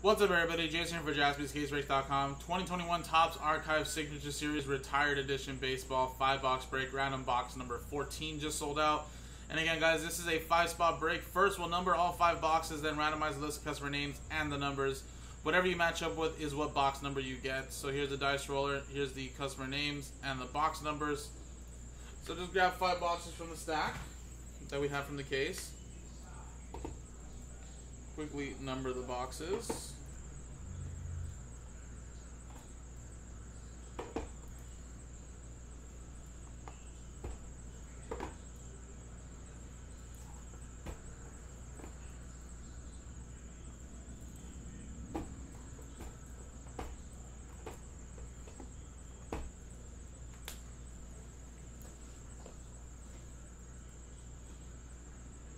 What's up, everybody? Jason here for JaspysCaseBreaks.com. 2021 Topps Archive Signature Series Retired Edition Baseball 5-box break, random box number 14 just sold out. And again, guys, this is a 5-spot break. First, we'll number all 5 boxes, then randomize the list of customer names and the numbers. Whatever you match up with is what box number you get. So here's the dice roller, here's the customer names and the box numbers. So just grab 5 boxes from the stack that we have from the case. Quickly number the boxes.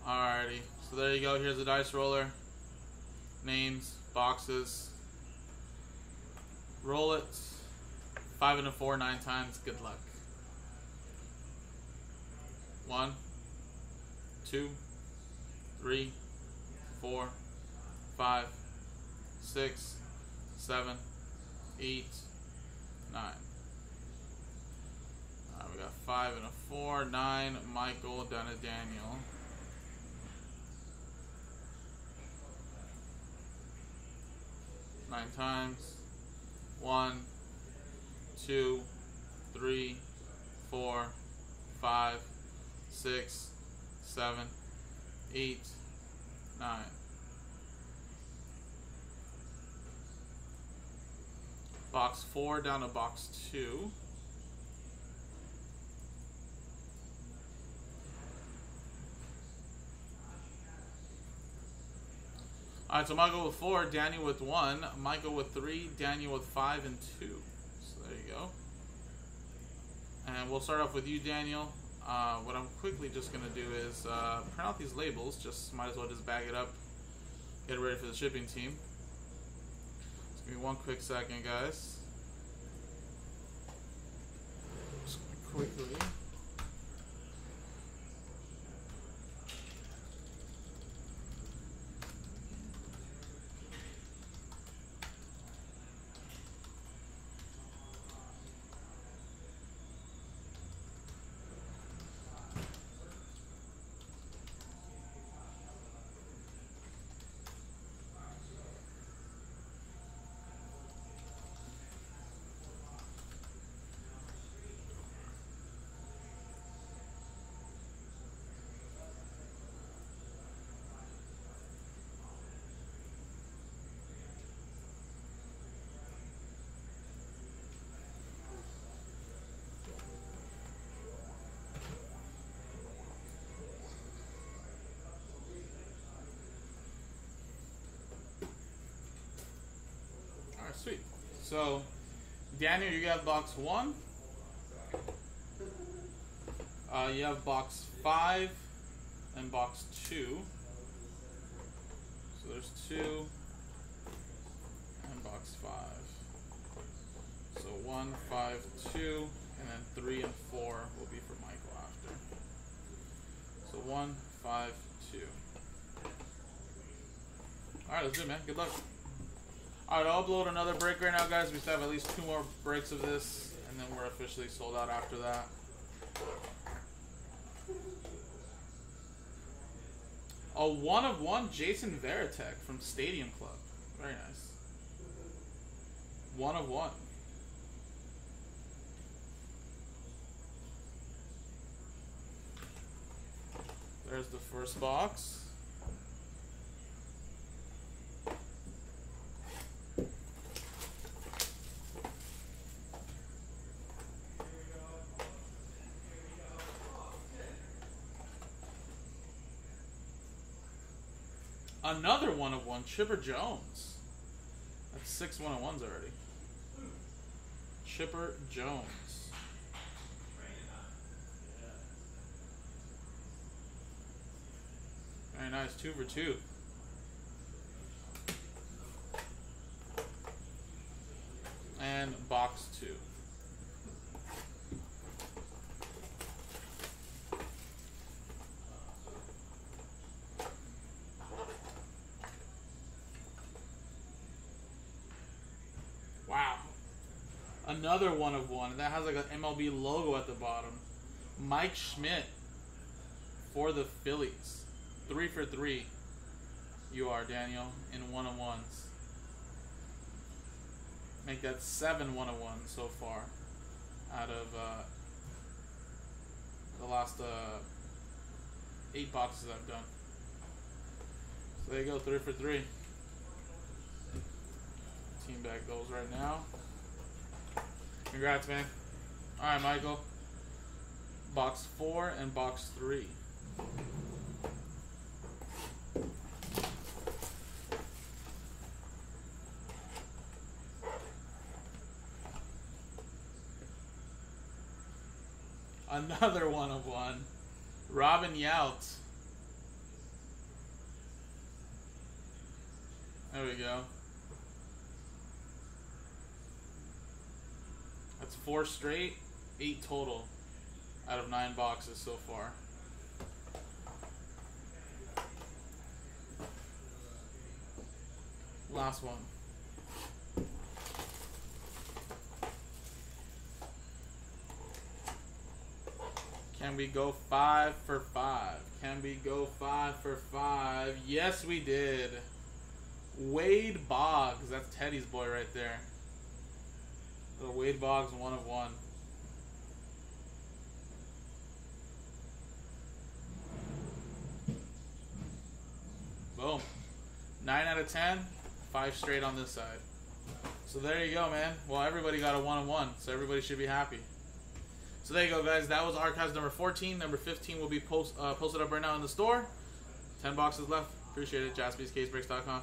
Alrighty, so there you go. Here's the dice roller. Names, boxes, roll it 5 and a 4 9 times. Good luck. 1 2 3 4 5 6 7 8 9 All right, we got 5 and a 4 9 Michael down to Daniel. Nine times. 1 2 3 4 5 6 7 8 9 Box 4 down to box 2. Alright, so Michael with 4, Daniel with 1, Michael with 3, Daniel with 5, and 2. So there you go. And we'll start off with you, Daniel. What I'm quickly just going to do is print out these labels. Just might as well just bag it up, get it ready for the shipping team. Just give me one quick second, guys. Just quickly. Sweet. So, Daniel, you have box 1. You have box 5 and box 2. So there's 2 and box 5. So 1, 5, 2, and then 3 and 4 will be for Michael after. So 1, 5, 2. All right, let's do it, man. Good luck. Alright, I'll upload another break right now, guys. We still have at least 2 more breaks of this, and then we're officially sold out after that. A 1 of 1 Jason Veritek from Stadium Club. Very nice. 1 of 1. There's the first box. Another 1 of 1, Chipper Jones. That's 6 1 of 1s already. Chipper Jones. Very nice, 2 for 2. And box 2. Another one of one that has like an MLB logo at the bottom. Mike Schmidt for the Phillies. 3 for 3. You are, Daniel, in 1-on-1s. Make that 7 1-on-1s so far out of the last 8 boxes I've done. So there you go, 3 for 3. Team bag goals right now. Congrats, man. All right, Michael. Box 4 and box 3. Another 1-of-1. Robin Yount. There we go. That's 4 straight, 8 total out of 9 boxes so far. Last one. Can we go 5 for 5? Can we go 5 for 5? Yes, we did. Wade Boggs. That's Teddy's boy right there. Little Wade Boggs, 1-of-1. Boom. 9 out of 10. 5 straight on this side. So there you go, man. Well, everybody got a 1-of-1, so everybody should be happy. So there you go, guys. That was Archives number 14. Number 15 will be posted up right now in the store. 10 boxes left. Appreciate it. JaspysCaseBreaks.com.